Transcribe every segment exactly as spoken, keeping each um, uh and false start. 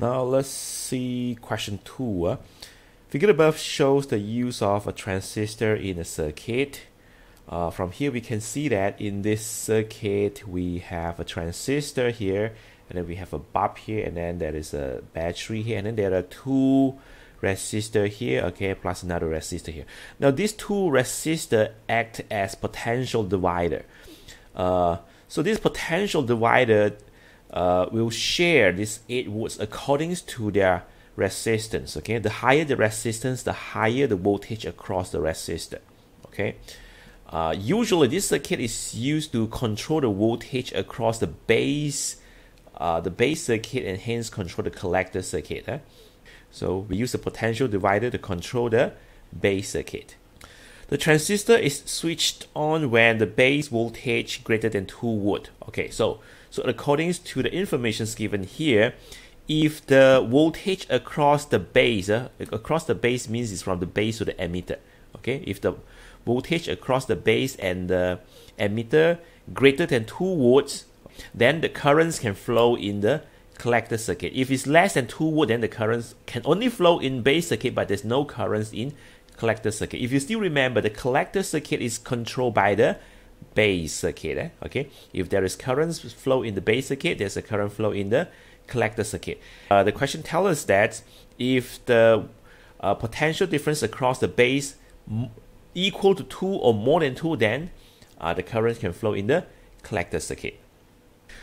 Now let's see question two. Uh. Figure above shows the use of a transistor in a circuit. Uh, from here we can see that in this circuit we have a transistor here, and then we have a bulb here, and then there is a battery here, and then there are two resistors here, okay, plus another resistor here. Now these two resistors act as potential divider. Uh, so this potential divider uh, will share these eight volts according to their resistance, okay. The higher the resistance, the higher the voltage across the resistor, okay. Uh, usually this circuit is used to control the voltage across the base uh, the base circuit, and hence control the collector circuit. Huh? So we use the potential divider to control the base circuit. The transistor is switched on when the base voltage greater than two volt. Okay, so, so according to the information given here, if the voltage across the base, uh, across the base means it's from the base to the emitter. Okay, if the voltage across the base and the emitter greater than two volts, then the currents can flow in the collector circuit. If it's less than two volts, then the currents can only flow in base circuit, but there's no currents in collector circuit. If you still remember, the collector circuit is controlled by the base circuit. Eh? Okay, if there is currents flow in the base circuit, there's a current flow in the collector circuit. Uh, the question tells us that if the uh, potential difference across the base equal to two or more than two, then uh, the current can flow in the collector circuit.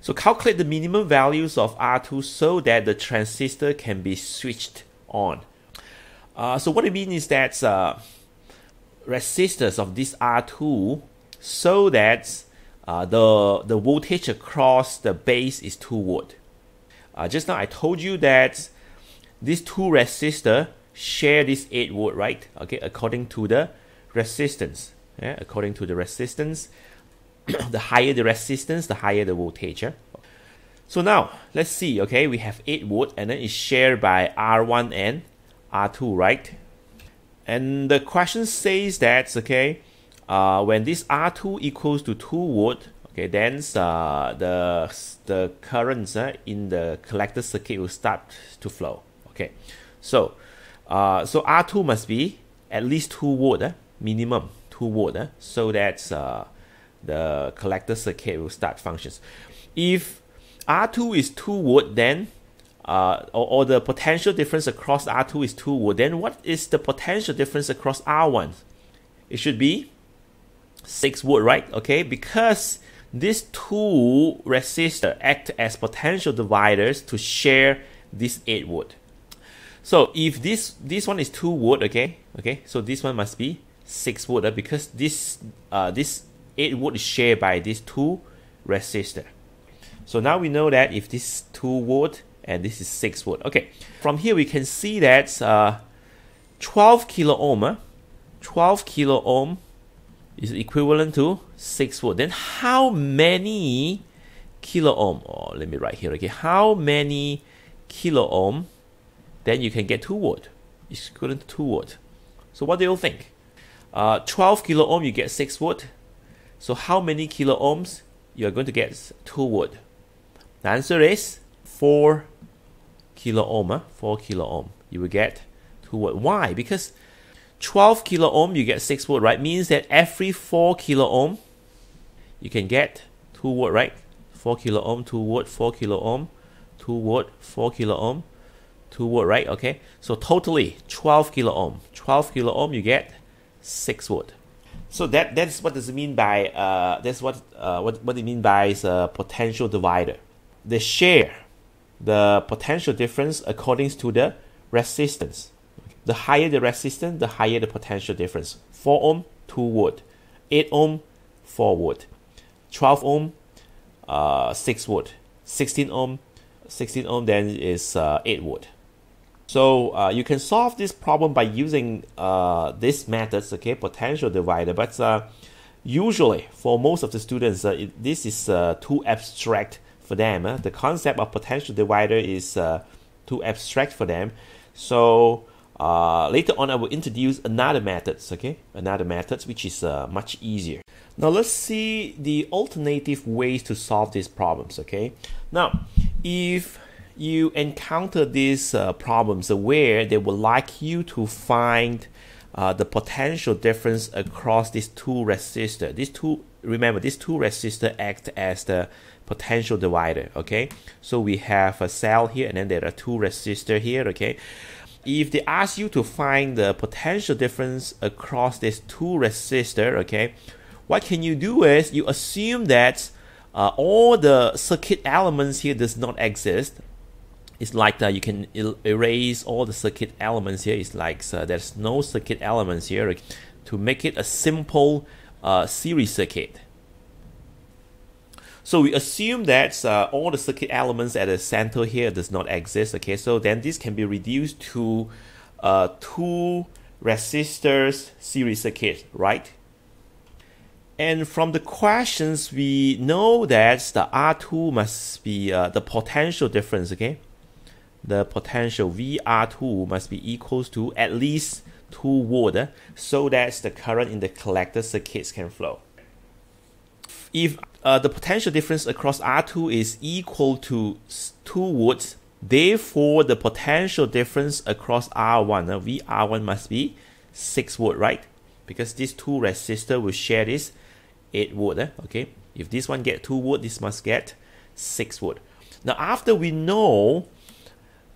So calculate the minimum values of R two so that the transistor can be switched on. Uh, so what I mean is that uh, resistors of this R two, so that uh, the, the voltage across the base is two volt. Uh, just now I told you that these two resistors share this eight volt, right? Okay, according to the resistance. Yeah? According to the resistance, the higher the resistance, the higher the voltage. Yeah? So now, let's see, okay, we have eight volt, and then it's shared by R one and R two, right? And the question says that, okay, uh, when this R two equals to two volt, okay, then uh, the, the currents uh, in the collector circuit will start to flow. Okay, so, uh, so R two must be at least two volt, uh, minimum two volt, uh, so that uh, the collector circuit will start functions. If R two is two volt, then uh, or, or the potential difference across R two is two volt, then what is the potential difference across R one? It should be six volt, right? Okay, because these two resistors act as potential dividers to share this eight volt. So if this this one is two volt, okay, okay, so this one must be six volt, uh, because this uh, this eight volt is shared by these two resistors. So now we know that if this is two volt and this is six volt. Okay, from here we can see that uh, twelve kilo ohm, uh, twelve kilo ohm is equivalent to six volt. Then how many kilo ohm? Oh, let me write here. Okay, how many kilo ohm? Then you can get two volt. It's equivalent to two volt. So what do you think? Uh, twelve kilo ohm, you get six volt. So how many kilo ohms you're going to get two volt? The answer is four kilo ohm. Huh? four kilo ohm. You will get two volt. Why? Because twelve kilo ohm, you get six volt, right? Means that every four kilo ohm, you can get two volt, right? four kilo ohm, two volt, four kilo ohm, two volt, four kilo ohm, two volt, right? Okay, so totally twelve kilo ohm. twelve kilo ohm, you get six volt. So that that's what does it mean by uh, that's what uh, what what it mean by is a potential divider. They share the potential difference according to the resistance. The higher the resistance, the higher the potential difference. four ohm, two volt. eight ohm, four volt. twelve ohm, uh, six volt. sixteen ohm, sixteen ohm then is uh, eight volt. So uh, you can solve this problem by using uh, these methods, okay, potential divider. But uh, usually for most of the students, uh, it, this is uh, too abstract for them. Eh? The concept of potential divider is uh, too abstract for them. So uh, later on, I will introduce another methods, okay, another methods which is uh, much easier. Now let's see the alternative ways to solve these problems, okay. Now, if you encounter these uh, problems where they would like you to find uh, the potential difference across these two resistors. These two, remember, these two resistors act as the potential divider, okay? So we have a cell here, and then there are two resistors here, okay? If they ask you to find the potential difference across these two resistors, okay, what can you do is you assume that uh, all the circuit elements here does not exist. It's like that you can erase all the circuit elements here. It's like uh, there's no circuit elements here, to make it a simple uh, series circuit. So we assume that uh, all the circuit elements at the center here does not exist. Okay, so then this can be reduced to uh, two resistors series circuit, right? And from the questions, we know that the R two must be uh, the potential difference, okay? The potential V R two must be equals to at least two volts, eh? So that the current in the collector circuits can flow. If uh, the potential difference across R two is equal to two volts, therefore the potential difference across R one, eh? V R one must be six volts, right? Because these two resistors will share this eight volts, eh? Okay? If this one get two volts, this must get six volts. Now, after we know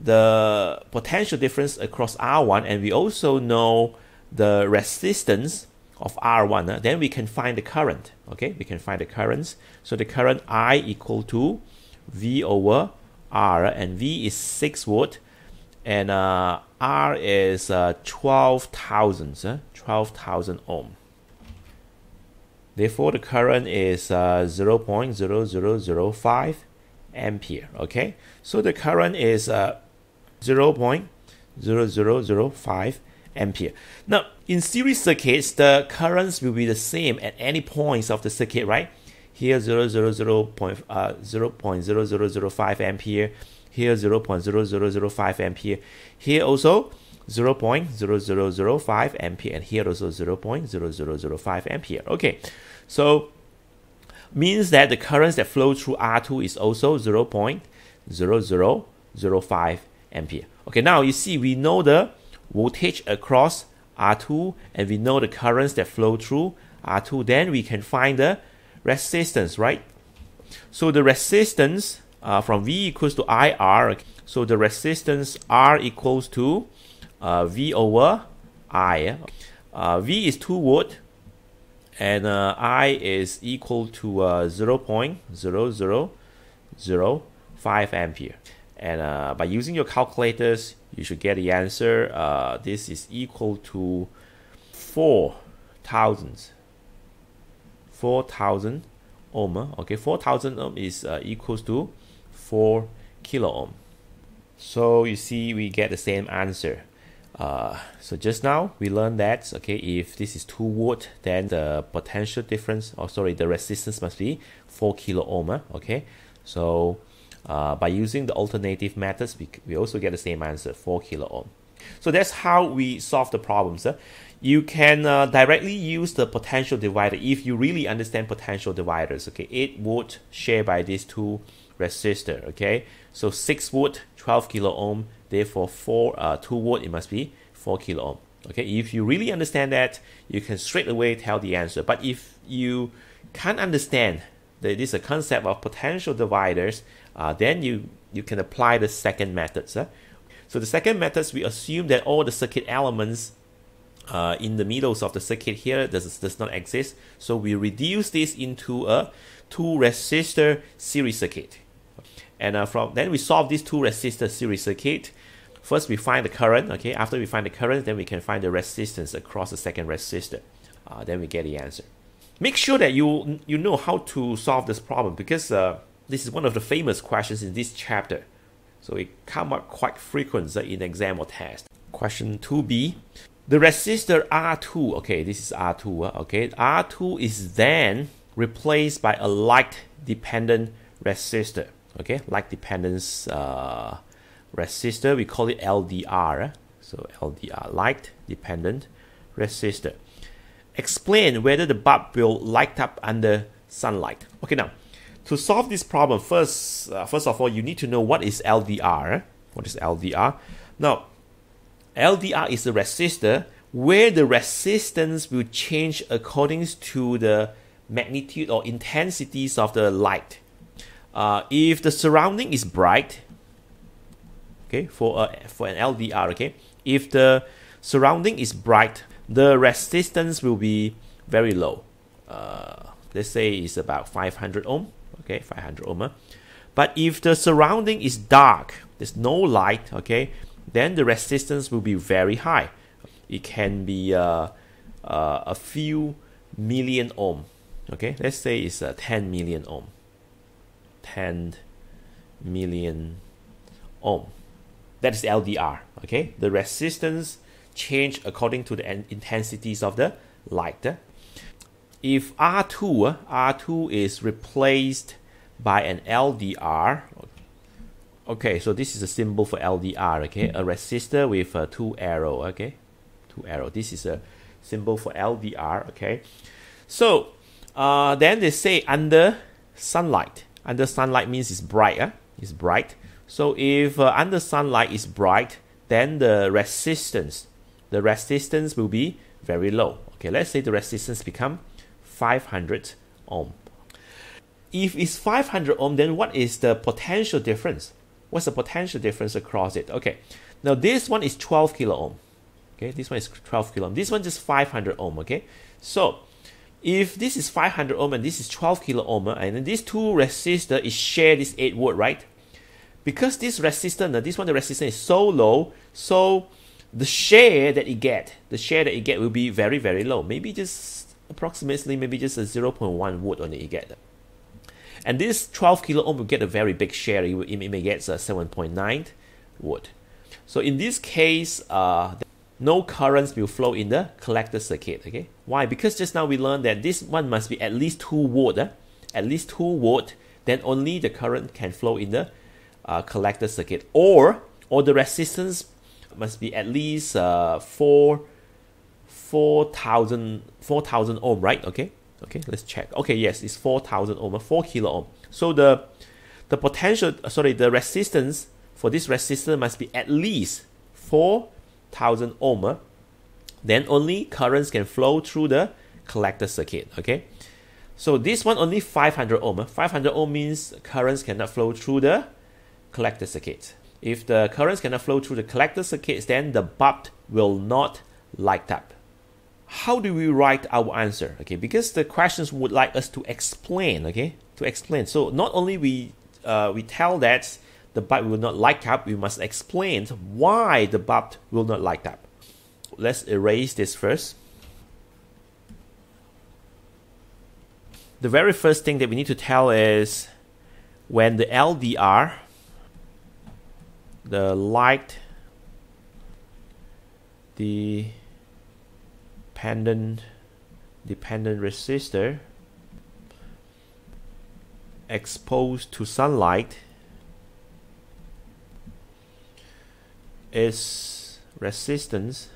the potential difference across R one, and we also know the resistance of R one, eh? Then we can find the current, okay? We can find the currents. So the current I equal to V over R, and V is six volts, and uh, R is uh, twelve thousand, eh? twelve thousand ohm. Therefore, the current is uh, zero point zero zero zero five ampere, okay? So the current is uh, zero point zero zero zero five ampere. Now, in series circuits, the currents will be the same at any points of the circuit, right? Here, zero point zero zero zero five ampere. Here, zero point zero zero zero five ampere. Here also, zero point zero zero zero five ampere, and here also zero point zero zero zero five ampere. Okay, so means that the currents that flow through R two is also zero point zero zero zero five ampere. Okay, now you see we know the voltage across R two, and we know the currents that flow through R two. Then we can find the resistance, right? So the resistance uh, from V equals to I R. So the resistance R equals to Uh, V over I. Uh, V is two volts, and uh, I is equal to uh, zero point zero zero zero five ampere. And uh, by using your calculators, you should get the answer. Uh, this is equal to four thousand. four thousand ohm. Okay, four thousand ohm is uh, equals to four kilo ohm. So you see, we get the same answer. Uh, so just now we learned that, okay, if this is two volts, then the potential difference, or sorry, the resistance must be four kilo ohm, eh? Okay? So uh, by using the alternative methods, we, we also get the same answer, four kilo ohm. So that's how we solve the problems. Eh? You can uh, directly use the potential divider if you really understand potential dividers, okay? eight volts shared by these two resistors, okay? So six volts, twelve kilo ohm, therefore for uh, two volts, it must be four kilo ohm. Okay, if you really understand that, you can straight away tell the answer. But if you can't understand that this is a concept of potential dividers, uh, then you, you can apply the second methods. Huh? So the second methods, we assume that all the circuit elements uh, in the middles of the circuit here does, does not exist. So we reduce this into a two resistor series circuit. And uh, from then we solve these two resistor series circuit. First we find the current, okay? After we find the current, then we can find the resistance across the second resistor. Uh, then we get the answer. Make sure that you you know how to solve this problem, because uh, this is one of the famous questions in this chapter. So it comes up quite frequently in exam or test. Question two B. The resistor R two, okay, this is R two, okay? R two is then replaced by a like-dependent resistor. Okay, like dependence uh, resistor, we call it L D R. So L D R, light dependent resistor. Explain whether the bulb will light up under sunlight. Okay, now To solve this problem, first, uh, first of all, you need to know what is L D R. What is L D R? Now, L D R is the resistor where the resistance will change according to the magnitude or intensities of the light. Uh, if the surrounding is bright, okay, for a, for an L D R, okay, if the surrounding is bright, the resistance will be very low. Uh, let's say it's about five hundred ohm, okay, five hundred ohm. But if the surrounding is dark, there's no light, okay, then the resistance will be very high. It can be uh, uh, a few million ohm, okay. Let's say it's uh, ten million ohm. ten million ohm. That is L D R, okay? The resistance change according to the intensities of the light. If R two, R two is replaced by an L D R, okay, so this is a symbol for L D R, okay? A resistor with uh, two arrow, okay? Two arrow, this is a symbol for L D R, okay? So, uh, then they say under sunlight. Under sunlight means it's bright, eh? It's bright. So if uh, under sunlight is bright, then the resistance, the resistance will be very low. Okay, let's say the resistance become five hundred ohm. If it's five hundred ohm, then what is the potential difference? What's the potential difference across it? Okay, now this one is twelve kilo ohm. Okay, this one is twelve kilo ohm. This one just five hundred ohm, okay? So, if this is five hundred ohm and this is twelve kilo ohm, and then these two resistors share this eight volt, right? Because this resistance, this one, the resistance is so low, so the share that it get, the share that it get will be very, very low. Maybe just approximately, maybe just a zero point one volt on it get. And this twelve kilo ohm will get a very big share. It, will, it may get a seven point nine volt. So in this case, uh, no currents will flow in the collector circuit, okay? Why? Because just now we learned that this one must be at least two volt, eh? At least two volt, then only the current can flow in the uh, collector circuit, or or the resistance must be at least uh, four thousand ohm, right? Okay, okay, let's check. Okay, yes, it's four thousand ohm, four kilo ohm. So the, the potential, sorry, the resistance for this resistor must be at least four thousand ohm, then only currents can flow through the collector circuit, okay? So this one only five hundred ohm. five hundred ohm means currents cannot flow through the collector circuit. If the currents cannot flow through the collector circuits, then the bulb will not light up. How do we write our answer? Okay, because the questions would like us to explain, okay? To explain. So not only we uh, we tell that the bulb will not light up, we must explain why the bulb will not light up. Let's erase this first. The very first thing that we need to tell is when the L D R, the light dependent, dependent resistor exposed to sunlight, its resistance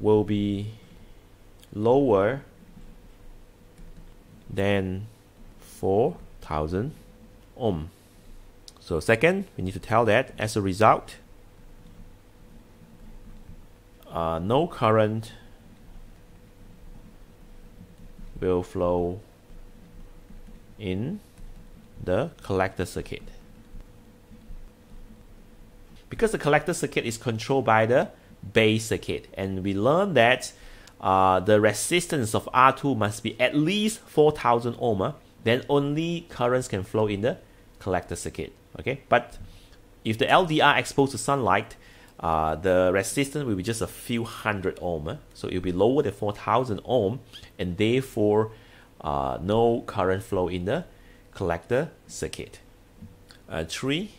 will be lower than four thousand ohm. So second, we need to tell that as a result, uh, no current will flow in the collector circuit. Because the collector circuit is controlled by the base circuit, and we learned that uh, the resistance of R two must be at least four thousand ohm, uh, then only currents can flow in the collector circuit, okay? But if the L D R exposed to sunlight, uh, the resistance will be just a few hundred ohm, uh, so it will be lower than four thousand ohm, and therefore uh, no current flow in the collector circuit. Uh, three,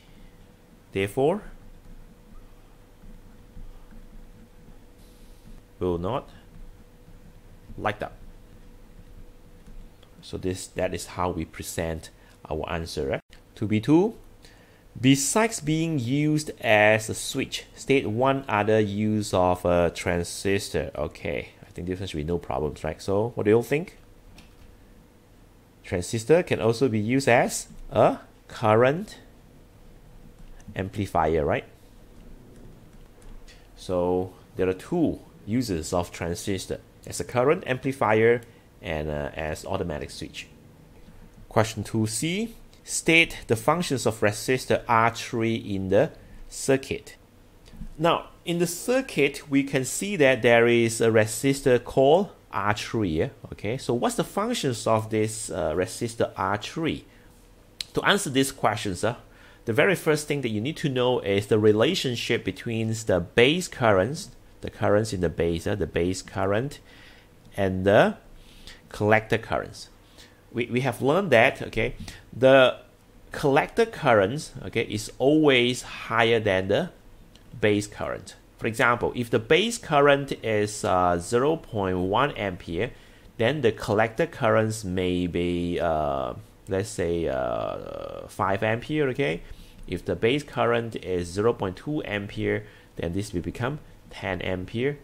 therefore, will not light up. So this, that is how we present our answer. Right? two B two, besides being used as a switch, state one other use of a transistor. Okay, I think this one should be no problems, right? So what do you all think? Transistor can also be used as a current amplifier, right? So there are two uses of transistor, as a current amplifier and uh, as automatic switch. Question two C, state the functions of resistor R three in the circuit. Now, in the circuit, we can see that there is a resistor called R three. Okay, so what's the functions of this uh, resistor R three? To answer these questions, uh, the very first thing that you need to know is the relationship between the base currents, the currents in the base, uh, the base current, and the collector currents. We, we have learned that, okay, the collector currents, okay, is always higher than the base current. For example, if the base current is uh, zero point one ampere, then the collector currents may be, uh, let's say, uh, five ampere, okay? If the base current is zero point two ampere, then this will become ten ampere.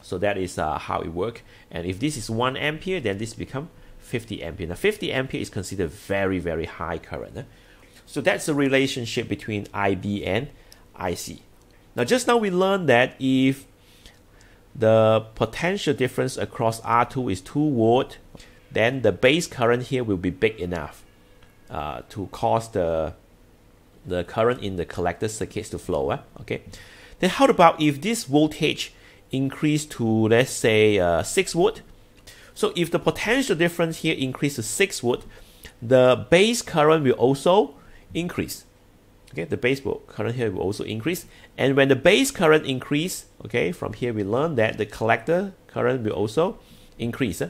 So that is uh, how it works. And if this is one ampere, then this becomes fifty ampere. Now, fifty ampere is considered very, very high current. Eh? So that's the relationship between I B and I C. Now, just now we learned that if the potential difference across R two is two volt, then the base current here will be big enough uh, to cause the, the current in the collector circuits to flow. Eh? Okay. Then how about if this voltage increased to, let's say, uh, six volt? So if the potential difference here increases to six volt, the base current will also increase. Okay, the base current here will also increase, and when the base current increase, okay, from here we learn that the collector current will also increase. Eh?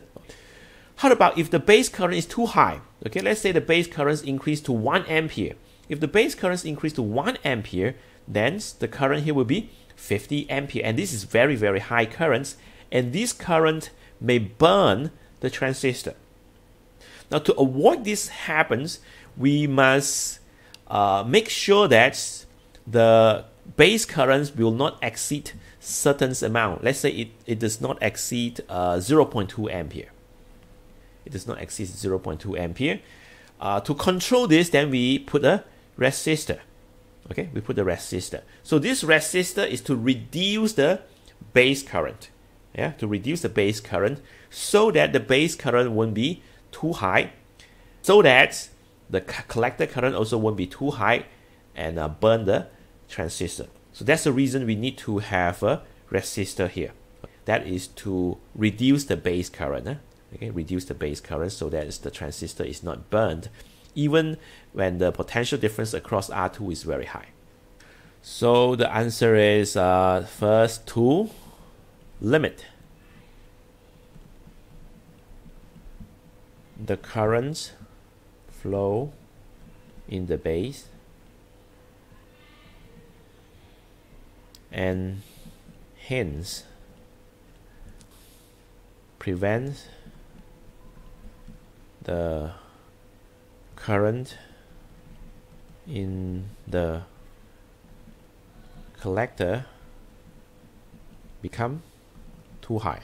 How about if the base current is too high? Okay, let's say the base currents increase to one ampere. If the base currents increase to one ampere, then the current here will be fifty ampere, and this is very very high currents, and this current may burn the transistor. Now, to avoid this happens, we must Uh, make sure that the base currents will not exceed certain amount. Let's say it, it does not exceed uh, zero point two ampere. It does not exceed zero point two ampere. Uh, to control this, then we put a resistor. Okay, we put a resistor. So this resistor is to reduce the base current. Yeah, to reduce the base current so that the base current won't be too high, so that the collector current also won't be too high and uh, burn the transistor. So that's the reason we need to have a resistor here. That is to reduce the base current. Eh? Okay, reduce the base current so that the transistor is not burned, even when the potential difference across R two is very high. So the answer is uh, first two, limit the currents flow in the base and hence prevents the current in the collector become too high.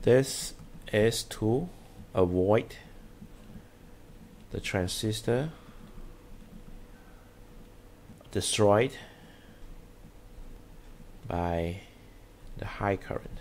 This is to avoid the transistor destroyed by the high current.